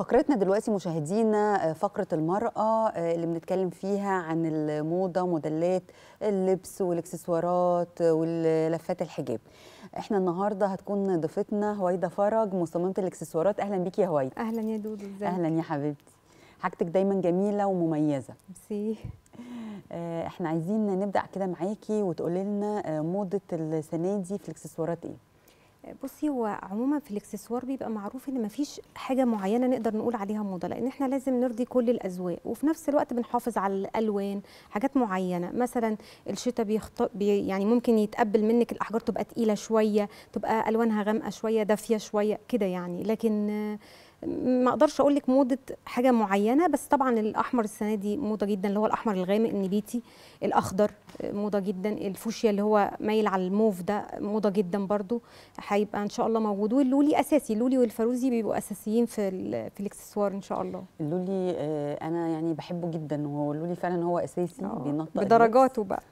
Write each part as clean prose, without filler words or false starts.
فقرتنا دلوقتي مشاهدينا فقرة المرأة اللي بنتكلم فيها عن الموضة وموديلات اللبس والاكسسوارات واللفات الحجاب. احنا النهارده هتكون ضيفتنا هويدا فرج مصممة الاكسسوارات. اهلا بيكي يا هويدا. اهلا يا دودو. ازيك؟ اهلا يا حبيبتي. حاجتك دايما جميلة ومميزة. ميرسي. احنا عايزين نبدأ كده معاكي وتقولي لنا موضة السنة دي في الاكسسوارات ايه؟ بصي، هو عموما في الاكسسوار بيبقى معروف ان مفيش حاجه معينه نقدر نقول عليها موضه، لان احنا لازم نرضي كل الاذواق، وفي نفس الوقت بنحافظ على الالوان، حاجات معينه. مثلا الشتاء يعني ممكن يتقبل منك الاحجار تبقى تقيله شويه، تبقى الوانها غامقه شويه، دافيه شويه كده يعني. لكن ما اقدرش اقول لك موضه حاجه معينه، بس طبعا الاحمر السنه دي موضه جدا، اللي هو الاحمر الغامق النبيتي. الاخضر موضه جدا، الفوشيا اللي هو مايل على الموف ده موضه جدا برضو، هيبقى ان شاء الله موجود. واللولي اساسي، اللولي والفروزي بيبقوا اساسيين في الاكسسوار ان شاء الله. اللولي انا يعني بحبه جدا، وهو اللولي فعلا هو اساسي، بينطق بدرجاته بقى.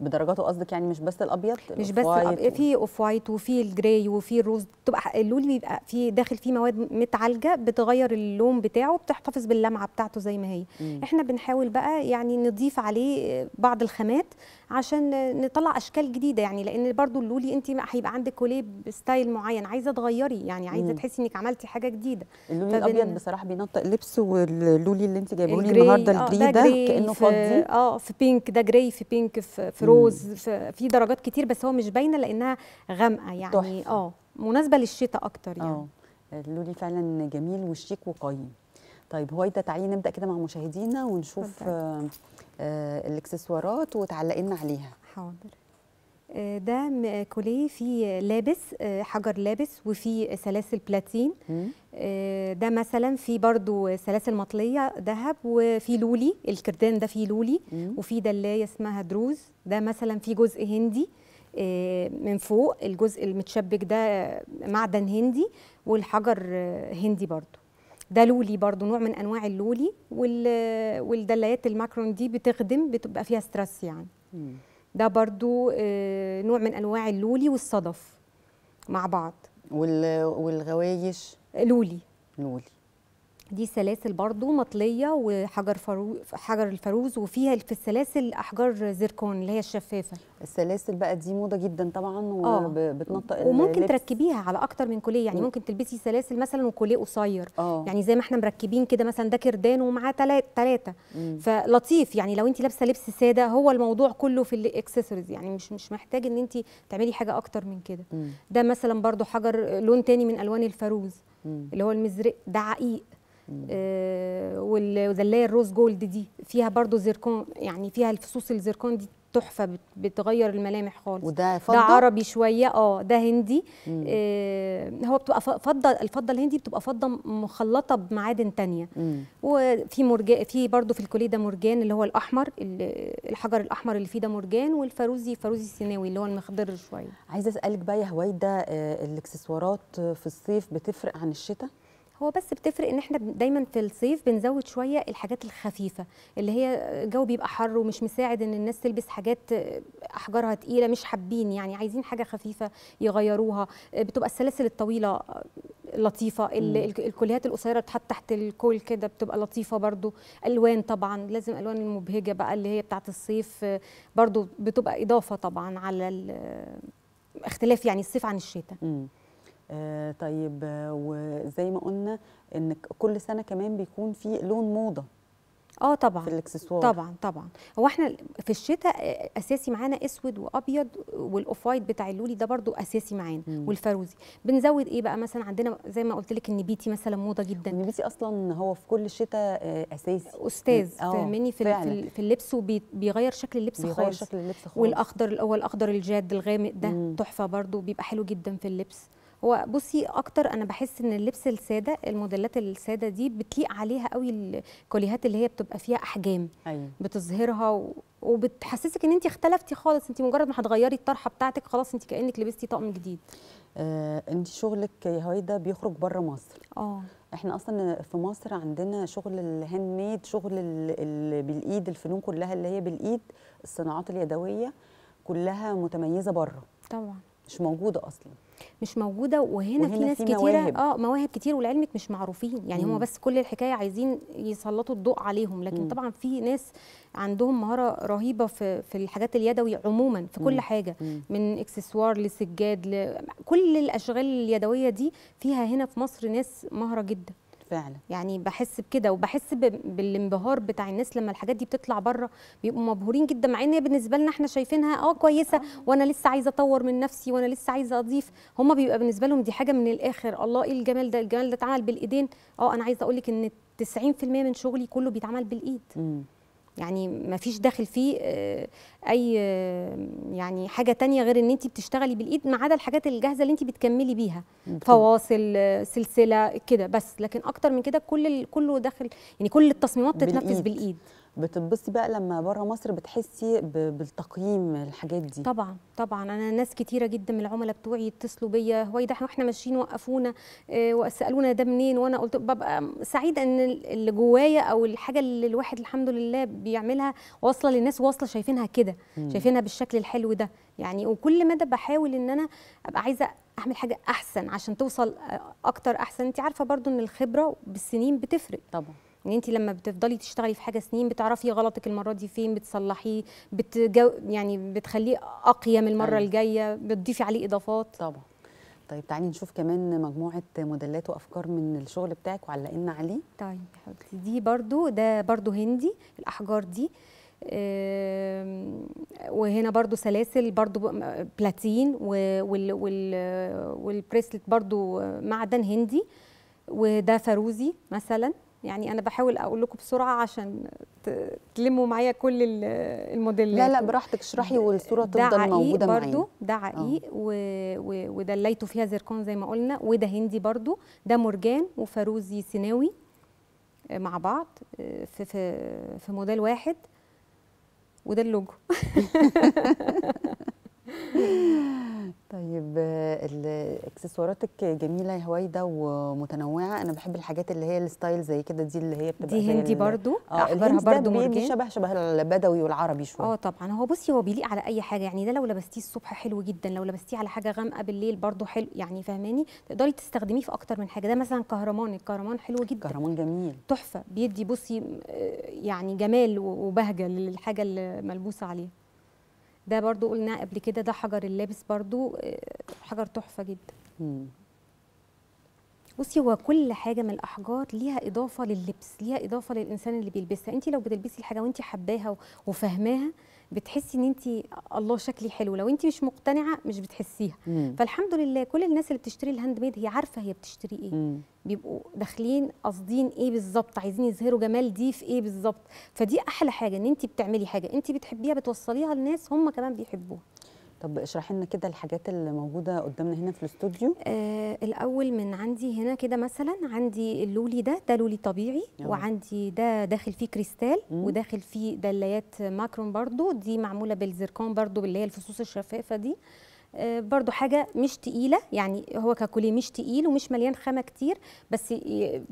بدرجاته قصدك يعني مش بس الابيض؟ مش بس الابيض، في اوف وايت وفي الجراي وفي الروز. بتبقى اللولي بيبقى في داخل فيه مواد متعالجه بتغير اللون بتاعه، بتحتفظ باللمعه بتاعته زي ما هي. احنا بنحاول بقى يعني نضيف عليه بعض الخامات عشان نطلع اشكال جديده يعني، لان برضو اللولي انت هيبقى عندك كوليه بستايل معين، عايزه تغيري يعني، عايزه تحسي انك عملتي حاجه جديده. اللولي الابيض بصراحه بينطق لبسه، واللولي اللي انت جايبه لي النهارده الجراي ده كانه فضي، في بينك، ده جراي في بينك، في روز، في درجات كتير، بس هو مش باينه لانها غامقه يعني. مناسبه للشتاء اكتر يعني. اللولي فعلا جميل وشيك وقيم. طيب هويدا، تعالي نبدا كده مع مشاهدينا ونشوف الاكسسوارات وتعلقي لنا عليها. حاضر. ده كوليه فيه لابس، حجر لابس، وفيه سلاسل بلاتين. ده مثلا في برضو سلاسل مطليه ذهب، وفي لولي الكردان ده فيه لولي، وفي دلايه اسمها دروز، ده مثلا في جزء هندي من فوق، الجزء المتشبك ده معدن هندي، والحجر هندي برضو. ده لولي برضو، نوع من انواع اللولي. والدلايات الماكرون دي بتخدم، بتبقى فيها ستريس يعني. ده برضو نوع من انواع اللولي والصدف مع بعض. والغوايش لولي. دي سلاسل برضو مطليه، وحجر حجر الفروز، وفيها في السلاسل احجار زيركون اللي هي الشفافه. السلاسل بقى دي موضه جدا طبعا، وبتنطق، وممكن تركبيها على اكتر من كوليه يعني. ممكن تلبسي سلاسل مثلا وكوليه قصير يعني، زي ما احنا مركبين كده مثلا، ده كردان ومعاه ثلاثه، فلطيف يعني. لو انت لابسه لبس ساده، هو الموضوع كله في الاكسسوارز يعني، مش محتاج ان انت تعملي حاجه اكتر من كده. ده مثلا برضو حجر لون تاني من الوان الفروز، اللي هو المزرق ده، عقيق. والدلايه الروز جولد دي فيها برضو زيركون يعني، فيها الفصوص الزيركون دي تحفه، بتغير الملامح خالص. وده فضه، ده عربي شويه، ده هندي. هو بتبقى فضه، الفضه الهندي بتبقى فضه مخلطه بمعادن ثانيه. وفي مرجان، في برضو في الكوليه ده مرجان، اللي هو الاحمر، الحجر الاحمر اللي فيه ده مرجان. والفروزي فروزي سيناوي اللي هو المخضر شويه. عايزه اسالك بقى يا هويدا، الاكسسوارات في الصيف بتفرق عن الشتاء؟ هو بس بتفرق ان احنا دايما في الصيف بنزود شويه الحاجات الخفيفه، اللي هي الجو بيبقى حر ومش مساعد ان الناس تلبس حاجات احجارها تقيله، مش حابين يعني، عايزين حاجه خفيفه يغيروها. بتبقى السلاسل الطويله لطيفه، الكوليهات القصيره بتتحط تحت الكول كده، بتبقى لطيفه برضو. الوان طبعا لازم، الوان المبهجه بقى اللي هي بتاعت الصيف برضو، بتبقى اضافه طبعا على اختلاف يعني الصيف عن الشتاء. طيب، وزي ما قلنا ان كل سنه كمان بيكون في لون موضه طبعا في الاكسسوار. طبعا هو احنا في الشتاء اساسي معانا اسود وابيض، والاوف وايت بتاع اللولي ده برضو اساسي معانا، والفروزي. بنزود ايه بقى؟ مثلا عندنا زي ما قلت لك النبيتي مثلا موضه جدا. النبيتي اصلا هو في كل شتاء اساسي، استاذ فاهماني في اللبس، وبيغير شكل اللبس خالص. والاخضر، هو الاخضر الجاد الغامق ده تحفه برضو، بيبقى حلو جدا في اللبس. هو بصي اكتر، انا بحس ان اللبس الساده، الموديلات الساده دي بتليق عليها قوي الكوليهات اللي هي بتبقى فيها احجام. أيوة. بتظهرها وبتحسسك ان انت اختلفتي خالص، انت مجرد ما هتغيري الطرحه بتاعتك خلاص انت كانك لبستي طقم جديد. انت شغلك يا هويدا بيخرج بره مصر. احنا اصلا في مصر عندنا شغل الهاند ميد، شغل بالايد، الفنون كلها اللي هي بالايد، الصناعات اليدويه كلها متميزه بره طبعا، مش موجوده اصلا. مش موجوده، وهنا في ناس كتيره مواهب كتير ولعلمك مش معروفين، يعني هم بس كل الحكايه عايزين يسلطوا الضوء عليهم، لكن طبعا في ناس عندهم مهاره رهيبه في الحاجات اليدوي عموما، في كل حاجه من اكسسوار لسجاد لكل الاشغال اليدويه دي، فيها هنا في مصر ناس مهره جدا فعلا. يعني بحس بكده وبحس بالانبهار بتاع الناس لما الحاجات دي بتطلع بره، بيبقوا مبهورين جدا، مع ان بالنسبه لنا احنا شايفينها كويسه وانا لسه عايزه اطور من نفسي وانا لسه عايزه اضيف، هم بيبقى بالنسبه لهم دي حاجه من الاخر، الله ايه الجمال ده، الجمال ده اتعمل بالايدين. انا عايزه اقول لك ان 90% من شغلي كله بيتعمل بالايد، يعني ما فيش داخل فيه اي يعني حاجه تانية غير ان انت بتشتغلي بالايد، ما عدا الحاجات الجاهزه اللي انت بتكملي بيها فواصل سلسله كده بس، لكن اكتر من كده كله داخل، يعني كل التصميمات بتتنفذ بالايد. بتتبسطي بقى لما بره مصر بتحسي بالتقييم الحاجات دي؟ طبعا طبعا، انا ناس كتيره جدا من العملاء بتوعي يتصلوا بيا، هويدا واحنا ماشيين وقفونا وسالونا ده منين، وانا قلت ببقى سعيده ان اللي جوايا او الحاجه اللي الواحد الحمد لله بيعملها واصله للناس، واصله شايفينها كده، شايفينها بالشكل الحلو ده يعني. وكل مدى بحاول ان انا ابقى عايزه اعمل حاجه احسن عشان توصل اكتر احسن. انت عارفه برضو ان الخبره بالسنين بتفرق طبعا، ان انت لما بتفضلي تشتغلي في حاجه سنين بتعرفي غلطك المره دي فين، بتصلحيه، يعني بتخليه اقيم المره الجايه، بتضيفي عليه اضافات طبعا. طيب تعالي نشوف كمان مجموعه موديلات وافكار من الشغل بتاعك وعلقنا عليه. طيب حبيبتي، دي برضو هندي، الاحجار دي، وهنا برضو سلاسل برضو بلاتين، والبريسلت برضو معدن هندي، وده فاروزي مثلا. يعني أنا بحاول أقول لكم بسرعة عشان تلموا معايا كل الموديلات. لا براحتك، اشرحي والصورة تفضل موجودة معايا. برضو ده عقيق، ودليته فيها زركون زي ما قلنا، وده هندي برضو، ده مرجان وفاروزي سيناوي مع بعض في موديل واحد، وده اللوجو. طيب الاكسسواراتك جميله يا هويدا ومتنوعه، انا بحب الحاجات اللي هي الستايل زي كده، دي اللي هي بتبقى دي هندي برضو، احبارها برضو مرجان، شبه البدوي والعربي شويه. طبعا، هو بصي هو بيليق على اي حاجه، يعني ده لو لبستيه الصبح حلو جدا، لو لبستيه على حاجه غامقه بالليل برضو حلو، يعني فاهماني تقدري تستخدميه في اكتر من حاجه. ده مثلا كهرمان، الكهرمان حلو جدا، كهرمان جميل تحفه، بيدي بصي يعني جمال وبهجه للحاجه اللي ملبوسه عليها. ده برضو قلنا قبل كده، ده حجر اللابس برضو، حجر تحفه جدا. بصي هو كل حاجه من الاحجار ليها اضافه لللبس، ليها اضافه للانسان اللي بيلبسها. انت لو بتلبسي الحاجه وانت حباها وفاهماها بتحسي ان انت الله شكلي حلو، لو انت مش مقتنعه مش بتحسيها. فالحمد لله كل الناس اللي بتشتري الهاند ميد هي عارفه هي بتشتري ايه، بيبقوا داخلين قاصدين ايه بالظبط، عايزين يظهروا جمال دي في ايه بالظبط. فدي احلى حاجه، ان انت بتعملي حاجه انت بتحبيها بتوصليها للناس هم كمان بيحبوها. طب اشرحي لنا كده الحاجات اللي موجوده قدامنا هنا في الاستوديو. الاول من عندي هنا كده مثلا، عندي اللولي ده، ده لولي طبيعي، وعندي ده داخل فيه كريستال، وداخل فيه دلايات ماكرون برضو، دي معموله بالزركون برضو اللي هي الفصوص الشفافه دي، برضو حاجه مش تقيله، يعني هو ككوليه مش تقيل ومش مليان خامه كتير، بس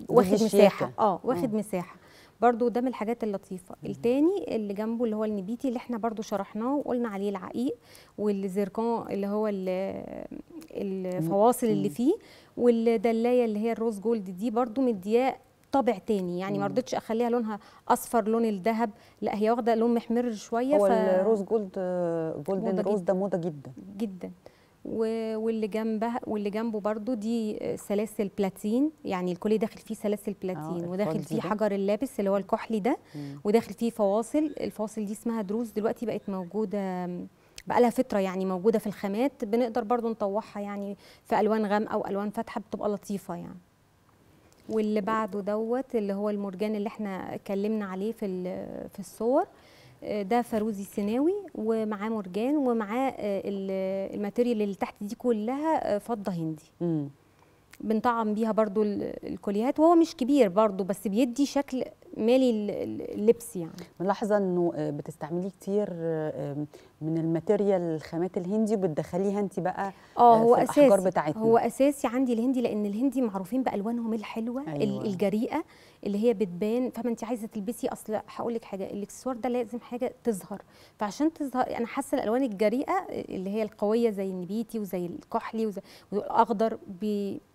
واخد مساحه، واخد مساحه برضو، ده من الحاجات اللطيفه. التاني اللي جنبه اللي هو النبيتي اللي احنا برضو شرحناه وقلنا عليه العقيق والزركون اللي هو الفواصل اللي فيه، والدلايه اللي هي الروز جولد دي برضو مدياه طابع تاني، يعني ما رضيتش اخليها لونها اصفر لون الذهب، لا هي واخده لون محمر شويه. هو الروز جولد، جولدن روز، ده موضه جدا جدا. واللي جنبها واللي جنبه برضو دي سلاسل بلاتين، يعني الكوليه داخل فيه سلاسل بلاتين، وداخل فيه حجر اللابس اللي هو الكحلي ده، وداخل فيه فواصل، الفواصل دي اسمها دروز، دلوقتي بقت موجوده بقالها فتره، يعني موجوده في الخامات، بنقدر برضو نطوعها يعني في الوان غامقه والوان فاتحه، بتبقى لطيفه يعني. واللي بعده دوت اللي هو المرجان اللي احنا اتكلمنا عليه في الصور، ده فاروزي سيناوي ومعاه مرجان، ومعاه الماتيريال اللي تحت دي كلها فضه هندي، بنطعم بيها برضو الكوليهات، وهو مش كبير برضو بس بيدي شكل مالي اللبس يعني. ملاحظه انه بتستعملي كتير من الماتيريال الخامات الهندي وبتدخليها انت بقى في الاحجار بتاعتنا. هو اساسي عندي الهندي، لان الهندي معروفين بالوانهم الحلوه. أيوة. الجريئه اللي هي بتبان، فما انت عايزه تلبسي، اصل هقول لك حاجه، الاكسسوار ده لازم حاجه تظهر، فعشان تظهر انا حاسه الالوان الجريئه اللي هي القويه زي النبيتي وزي الكحلي وزي الاخضر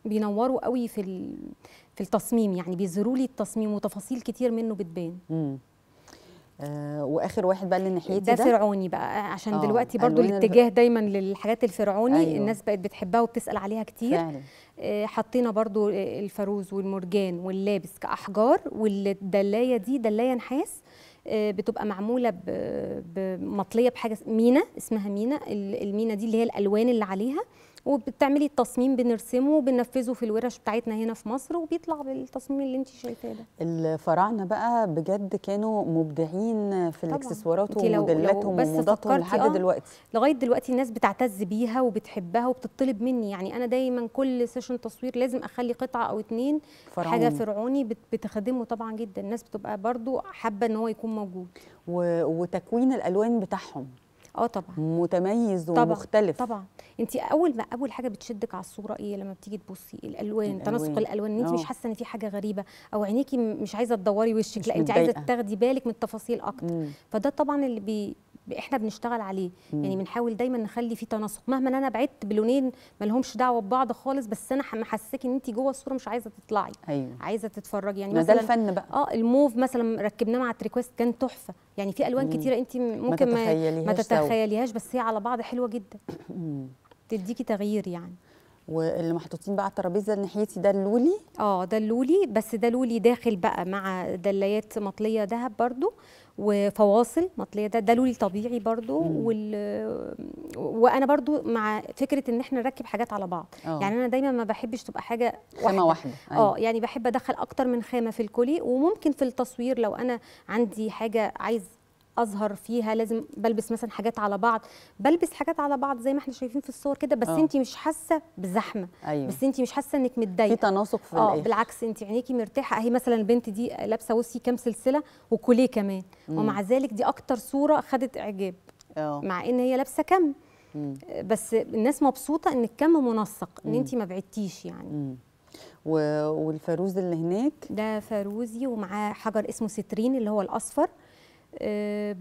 بينوروا قوي في التصميم، يعني بيظهروا لي التصميم وتفاصيل كتير منه بتبان. واخر واحد بقى اللي ناحيتي ده فرعوني بقى، عشان دلوقتي برضو الاتجاه دايما للحاجات الفرعوني. أيوة. الناس بقت بتحبها وبتسال عليها كتير. حطينا برضو الفاروز والمرجان واللابس كاحجار، والدلايه دي دلايه نحاس بتبقى معموله بمطليه بحاجه مينا اسمها مينا، المينا دي اللي هي الالوان اللي عليها، وبتعملي التصميم بنرسمه وبننفذه في الورش بتاعتنا هنا في مصر، وبيطلع بالتصميم اللي انت شايفاه ده. الفراعنه بقى بجد كانوا مبدعين في الاكسسوارات وموديلاتهم وموضاتهم لحد دلوقتي. لغايه دلوقتي الناس بتعتز بيها وبتحبها وبتطلب مني، يعني انا دايما كل سيشن تصوير لازم اخلي قطعه او اتنين فرعوني. حاجه فرعوني بتخدمه طبعا جدا، الناس بتبقى برضو حابه ان هو يكون موجود. وتكوين الالوان بتاعهم طبعا متميز ومختلف. طبعا انت اول حاجه بتشدك على الصوره ايه لما بتيجي تبصي؟ الالوان، تناسق الالوان، ان انت مش حاسه ان في حاجه غريبه او عينيكي مش عايزه تدوري وشك، لا انت عايزه تاخدي بالك من التفاصيل اكتر. فده طبعا اللي احنا بنشتغل عليه. يعني بنحاول دايما نخلي في تناسق، مهما انا بعدت بلونين ما لهمش دعوه ببعض خالص، بس انا محسساكي ان انت جوه الصوره مش عايزه تطلعي. أيوة. عايزه تتفرجي. يعني مثلا ده الفن بقى. الموف مثلا ركبناه مع التريكويست كان تحفه، يعني في الوان كتيره انت ممكن ما تتخيليهاش بس هي على بعض حلوه جدا. تديكي تغيير يعني. واللي محطوطين بقى على الترابيزه اللي ناحيتي ده اللولي. ده اللولي، بس ده لولي داخل بقى مع دلايات مطليه ذهب برضو وفواصل مطليه، ده لولي طبيعي برضو. وانا برضو مع فكره ان احنا نركب حاجات على بعض. يعني انا دايما ما بحبش تبقى حاجه خامه واحده. يعني بحب ادخل اكتر من خامه في الكولي، وممكن في التصوير لو انا عندي حاجه عايز اظهر فيها لازم بلبس مثلا حاجات على بعض، بلبس حاجات على بعض زي ما احنا شايفين في الصور كده، بس انت مش حاسه بزحمه. أيوة. بس انت مش حاسه انك متضايقه، في تناسق في الايه. بالعكس انت عينيكي مرتاحه اهي. مثلا البنت دي لابسه بصي كام سلسله وكوليه كمان، ومع ذلك دي اكتر صوره خدت اعجاب. مع ان هي لابسه كم، بس الناس مبسوطه ان الكم منسق، ان انت ما بعدتيش يعني. والفاروز اللي هناك ده فاروزي ومعاه حجر اسمه سترين اللي هو الاصفر،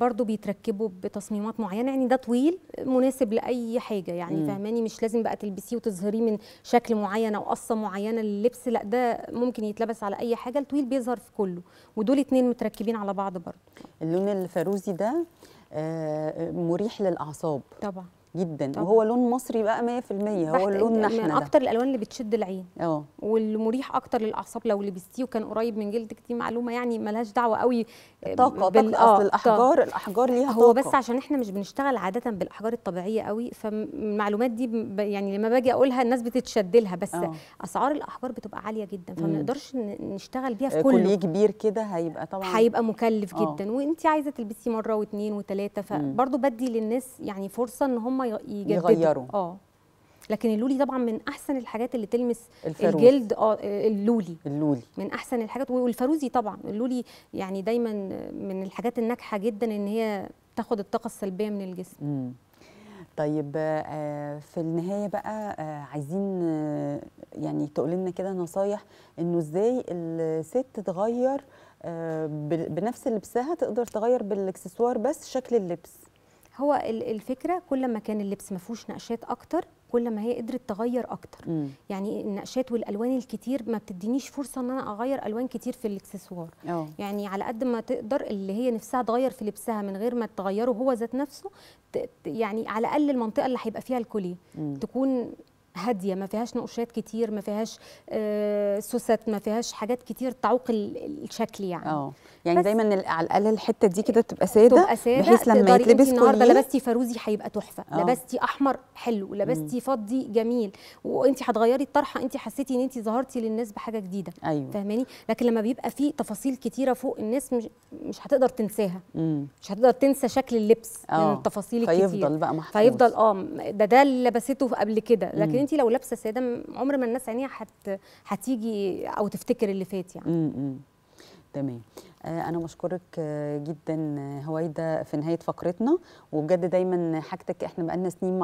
برضو بيتركبوا بتصميمات معينه. يعني ده طويل مناسب لاي حاجه يعني. فاهماني، مش لازم بقى تلبسيه وتظهريه من شكل معين او قصه معينه لللبس، لا ده ممكن يتلبس على اي حاجه. الطويل بيظهر في كله، ودول اتنين متركبين على بعض برضو. اللون الفاروزي ده مريح للاعصاب طبعا جدا. وهو لون مصري بقى 100%، هو لوننا احنا، من اكتر الالوان اللي بتشد العين واللي مريح اكتر للاعصاب لو لبستيه وكان قريب من جلدك. دي معلومه يعني ملهاش دعوه قوي طاقه. اصل الاحجار ليها طاقه، هو بس عشان احنا مش بنشتغل عاده بالاحجار الطبيعيه قوي، فالمعلومات دي يعني لما باجي اقولها الناس بتتشد لها، بس اسعار الاحجار بتبقى عاليه جدا، فما نقدرش نشتغل بيها في كليه كبير كده، هيبقى طبعا هيبقى مكلف جدا، وانت عايزه تلبسي مره واثنين وثلاثه، فبرضه بدي للناس يعني فرصه ان هم يغيروا. لكن اللولي طبعا من احسن الحاجات اللي تلمس الفاروز. الجلد. اللولي من احسن الحاجات، والفاروزي طبعا. اللولي يعني دايما من الحاجات الناجحه جدا ان هي تاخد الطاقه السلبيه من الجسم. طيب في النهايه بقى عايزين يعني تقولي لنا كده نصايح انه ازاي الست تتغير بنفس لبسها، تقدر تغير بالاكسسوار بس شكل اللبس. هو الفكره كل ما كان اللبس ما فيهوش نقشات اكتر كل ما هي قدرت تغير اكتر. يعني النقشات والالوان الكتير ما بتدينيش فرصه ان انا اغير الوان كتير في الاكسسوار. يعني على قد ما تقدر اللي هي نفسها تغير في لبسها من غير ما تغيره هو ذات نفسه. يعني على الاقل المنطقه اللي هيبقى فيها الكوليه تكون هاديه، ما فيهاش نقوشات كتير، ما فيهاش سوست، ما فيهاش حاجات كتير تعوق الشكل يعني. يعني دايما على الاقل الحته دي كده تبقى ساده، بحيث لما يتلبس النهارده لبستي فاروزي هيبقى تحفه، لبستي احمر حلو، لبستي فضي جميل، وانت هتغيري الطرحه، انت حسيتي ان انت ظهرتي للناس بحاجه جديده. فاهماني، لكن لما بيبقى فيه تفاصيل كتيره فوق الناس مش هتقدر تنساها. مش هتقدر تنسى شكل اللبس من التفاصيل الكتير، فيفضل بقى محفوظ، فيفضل ده اللي لبسته قبل كده. لكن انت لو لابسه ساده عمر ما الناس عينيها هتيجي او تفتكر اللي فات يعني. تمام. أنا بشكرك جدا هويدا في نهاية فقرتنا، وبجد دايما حاجتك إحنا بقالنا سنين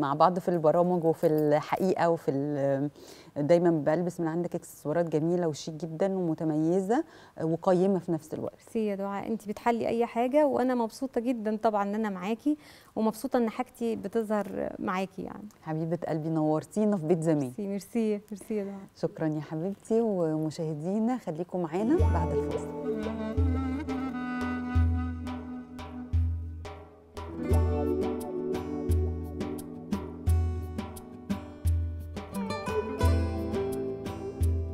مع بعض في البرامج وفي الحقيقة وفي دايما بلبس من عندك اكسسوارات جميلة وشيك جدا ومتميزة وقيمة في نفس الوقت. ميرسي يا دعاء، أنت بتحلي أي حاجة وأنا مبسوطة جدا طبعا إن أنا معاكي، ومبسوطة إن حاجتي بتظهر معاكي يعني. حبيبة قلبي نورتينا في بيت زمان. ميرسي يا دعاء. شكرا يا حبيبتي، ومشاهدينا خليكم معانا بعد الفاصل.